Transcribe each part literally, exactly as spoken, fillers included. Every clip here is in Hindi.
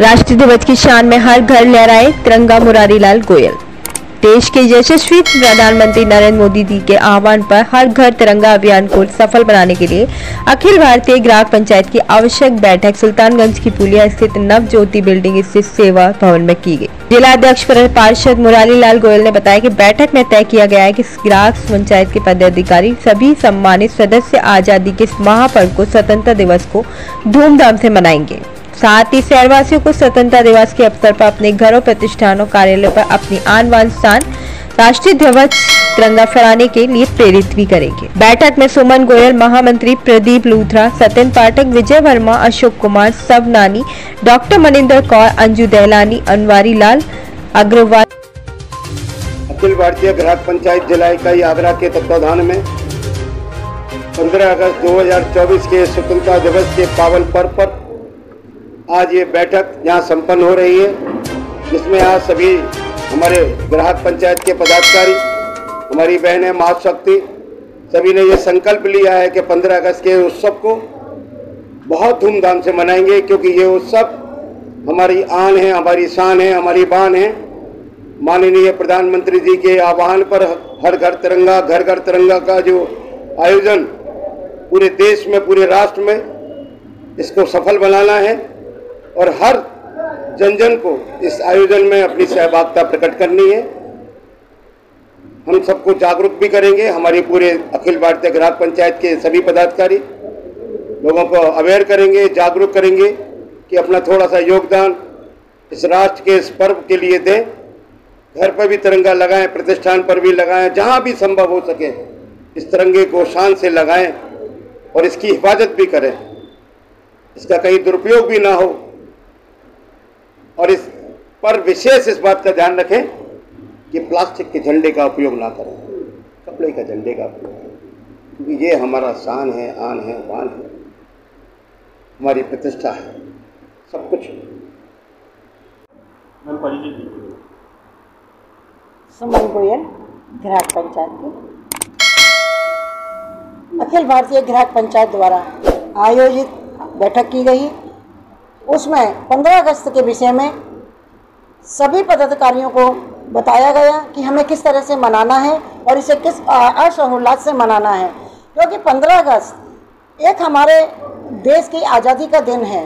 राष्ट्रीय ध्वज की शान में हर घर लहराए तिरंगा, मुरारी लाल गोयल। देश के यशस्वी प्रधानमंत्री नरेंद्र मोदी जी के आह्वान पर हर घर तिरंगा अभियान को सफल बनाने के लिए अखिल भारतीय ग्राहक पंचायत की आवश्यक बैठक सुल्तानगंज की पुलिया स्थित नव ज्योति बिल्डिंग स्थित सेवा भवन में की गई। जिला अध्यक्ष पार्षद मुरारी लाल गोयल ने बताया कि बैठक में तय किया गया है कि ग्राहक पंचायत के पदाधिकारी सभी सम्मानित सदस्य आजादी के महापर्व को, स्वतंत्रता दिवस को धूमधाम से मनाएंगे। साथ ही शहरवासियों को स्वतंत्रता दिवस के अवसर पर अपने घरों, प्रतिष्ठानों, कार्यालय पर अपनी आन बान शान राष्ट्रीय ध्वज तिरंगा फहराने के लिए प्रेरित भी करेंगे। बैठक में सुमन गोयल, महामंत्री प्रदीप लूथरा, सत्यन पाठक, विजय वर्मा, अशोक कुमार सबनानी, डॉक्टर मनिंदर कौर, अंजु दहलानी, अनवारी लाल अग्रवाल। अखिल भारतीय ग्राहक पंचायत जिला इकाई आगरा के तत्वाधान में पंद्रह अगस्त दो हजार चौबीस के स्वतंत्रता दिवस के पावन पर्व पर आज ये बैठक यहाँ संपन्न हो रही है, जिसमें आज सभी हमारे ग्राहक पंचायत के पदाधिकारी, हमारी बहनें, माँ शक्ति सभी ने ये संकल्प लिया है कि पंद्रह अगस्त के उत्सव को बहुत धूमधाम से मनाएंगे, क्योंकि ये उत्सव हमारी आन है, हमारी शान है, हमारी बान है। माननीय प्रधानमंत्री जी के आह्वान पर हर घर तिरंगा, घर घर तिरंगा का जो आयोजन पूरे देश में, पूरे राष्ट्र में, इसको सफल बनाना है और हर जन जन को इस आयोजन में अपनी सहभागिता प्रकट करनी है। हम सबको जागरूक भी करेंगे, हमारी पूरे अखिल भारतीय ग्राहक पंचायत के सभी पदाधिकारी लोगों को अवेयर करेंगे, जागरूक करेंगे कि अपना थोड़ा सा योगदान इस राष्ट्र के इस पर्व के लिए दें। घर पर भी तिरंगा लगाएं, प्रतिष्ठान पर भी लगाएं, जहां भी संभव हो सके इस तिरंगे को शान से लगाएं और इसकी हिफाजत भी करें, इसका कहीं दुरुपयोग भी ना हो। और इस पर विशेष इस बात का ध्यान रखें कि प्लास्टिक के झंडे का उपयोग ना करें, कपड़े का झंडे का उपयोग करें, क्योंकि ये हमारा शान है, आन है, बान है, हमारी प्रतिष्ठा है, सब कुछ। सुमन गोयल, ग्राहक पंचायत। अखिल भारतीय ग्राहक पंचायत द्वारा आयोजित बैठक की गई, उसमें पंद्रह अगस्त के विषय में सभी पदाधिकारियों को बताया गया कि हमें किस तरह से मनाना है और इसे किस हर्षोल्लास से मनाना है, क्योंकि पंद्रह अगस्त एक हमारे देश की आज़ादी का दिन है।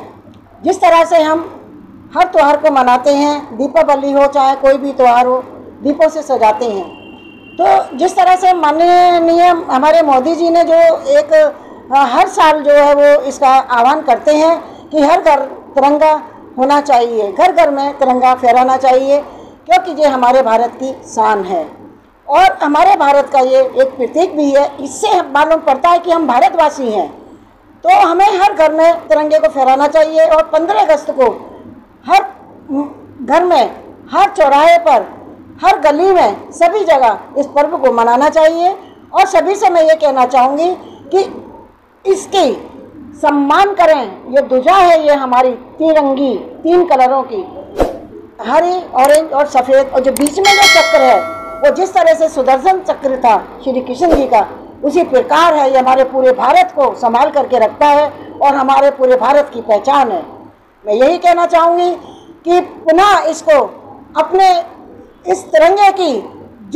जिस तरह से हम हर त्यौहार को मनाते हैं, दीपावली हो चाहे कोई भी त्यौहार हो, दीपों से सजाते हैं, तो जिस तरह से माननीय हमारे मोदी जी ने जो एक हर साल जो है वो इसका आह्वान करते हैं कि हर घर तिरंगा होना चाहिए, घर घर में तिरंगा फहराना चाहिए, क्योंकि ये हमारे भारत की शान है और हमारे भारत का ये एक प्रतीक भी है। इससे मालूम पड़ता है कि हम भारतवासी हैं, तो हमें हर घर में तिरंगे को फहराना चाहिए और पंद्रह अगस्त को हर घर में, हर चौराहे पर, हर गली में, सभी जगह इस पर्व को मनाना चाहिए। और सभी से मैं ये कहना चाहूँगी कि इसकी सम्मान करें। ये ध्वजा है, ये हमारी तिरंगी, तीन कलरों की, हरी, ऑरेंज और सफ़ेद, और जो बीच में जो चक्र है वो जिस तरह से सुदर्शन चक्र था श्री कृष्ण जी का, उसी प्रकार है। ये हमारे पूरे भारत को संभाल करके रखता है और हमारे पूरे भारत की पहचान है। मैं यही कहना चाहूँगी कि पुनः इसको अपने इस तिरंगे की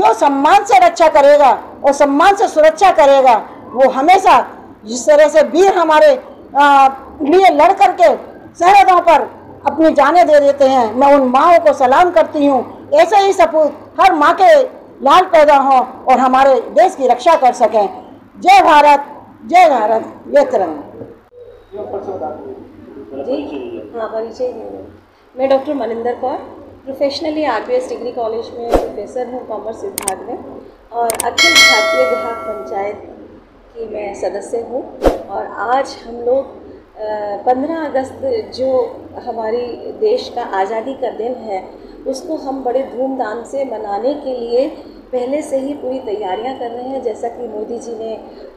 जो सम्मान से रक्षा करेगा और सम्मान से सुरक्षा करेगा, वो हमेशा जिस तरह से वीर हमारे आ, लिए लड़ करके सरहदों पर अपनी जानें दे देते हैं, मैं उन माँओं को सलाम करती हूँ। ऐसे ही सपूत हर माँ के लाल पैदा हों और हमारे देश की रक्षा कर सकें। जय भारत, जय भारत, जय तिरंगा। हाँ, परिचय। मैं doctor Maninder Kaur, professionally RBS degree college में प्रोफेसर हूँ, कॉमर्स विभाग में, और अखिल भारतीय ग्राहक पंचायत कि मैं सदस्य हूँ। और आज हम लोग पंद्रह अगस्त जो हमारी देश का आज़ादी का दिन है, उसको हम बड़े धूमधाम से मनाने के लिए पहले से ही पूरी तैयारियां कर रहे हैं। जैसा कि मोदी जी ने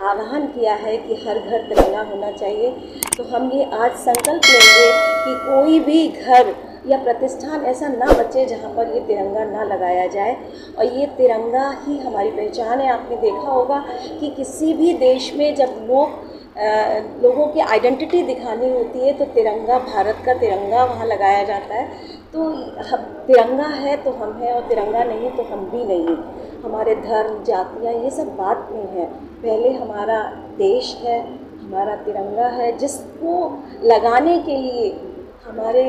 आह्वान किया है कि हर घर तिरंगा होना चाहिए, तो हम ये आज संकल्प लेंगे कि कोई भी घर या प्रतिष्ठान ऐसा ना बचे जहाँ पर ये तिरंगा ना लगाया जाए। और ये तिरंगा ही हमारी पहचान है। आपने देखा होगा कि किसी भी देश में जब लोग लोगों की आइडेंटिटी दिखानी होती है तो तिरंगा, भारत का तिरंगा वहाँ लगाया जाता है। तो तिरंगा है तो हम हैं और तिरंगा नहीं तो हम भी नहीं। हमारे धर्म, जातियाँ ये सब बात नहीं है, पहले हमारा देश है, हमारा तिरंगा है, जिसको लगाने के लिए हमारे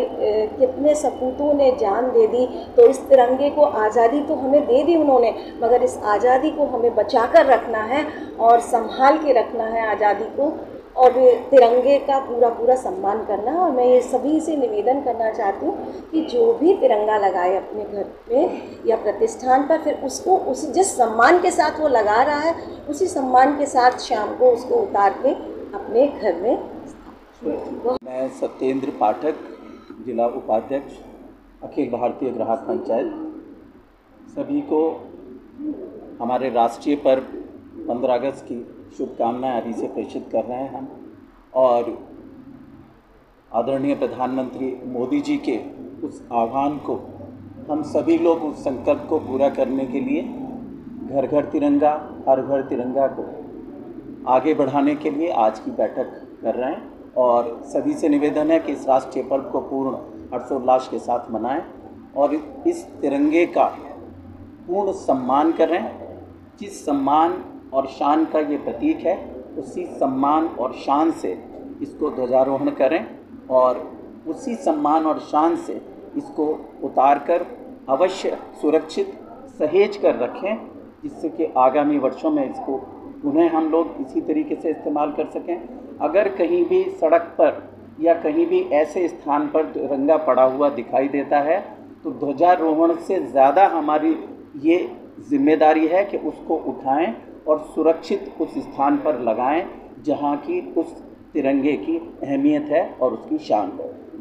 कितने सपूतों ने जान दे दी। तो इस तिरंगे को आज़ादी तो हमें दे दी उन्होंने, मगर इस आज़ादी को हमें बचा कर रखना है और संभाल के रखना है आज़ादी को, और तिरंगे का पूरा पूरा सम्मान करना। और मैं ये सभी से निवेदन करना चाहती हूँ कि जो भी तिरंगा लगाए अपने घर पे या प्रतिष्ठान पर, फिर उसको उस जिस सम्मान के साथ वो लगा रहा है उसी सम्मान के साथ शाम को उसको उतार के अपने घर में। मैं सत्येंद्र पाठक, जिला उपाध्यक्ष, अखिल भारतीय ग्राहक पंचायत, सभी को हमारे राष्ट्रीय पर्व पंद्रह अगस्त की शुभकामनाएं अभी से प्रेषित कर रहे हैं हम। और आदरणीय प्रधानमंत्री मोदी जी के उस आह्वान को हम सभी लोग उस संकल्प को पूरा करने के लिए घर घर तिरंगा, हर घर तिरंगा को आगे बढ़ाने के लिए आज की बैठक कर रहे हैं। और सभी से निवेदन है कि इस राष्ट्रीय पर्व को पूर्ण हर्षोल्लास के साथ मनाएं और इस तिरंगे का पूर्ण सम्मान करें। जिस सम्मान और शान का ये प्रतीक है, उसी सम्मान और शान से इसको ध्वजारोहण करें और उसी सम्मान और शान से इसको उतारकर अवश्य सुरक्षित सहेज कर रखें, जिससे कि आगामी वर्षों में इसको उन्हें हम लोग इसी तरीके से इस्तेमाल कर सकें। अगर कहीं भी सड़क पर या कहीं भी ऐसे स्थान पर तिरंगा पड़ा हुआ दिखाई देता है तो ध्वजारोहण से ज़्यादा हमारी ये जिम्मेदारी है कि उसको उठाएं और सुरक्षित उस स्थान पर लगाएं जहां की उस तिरंगे की अहमियत है और उसकी शान है।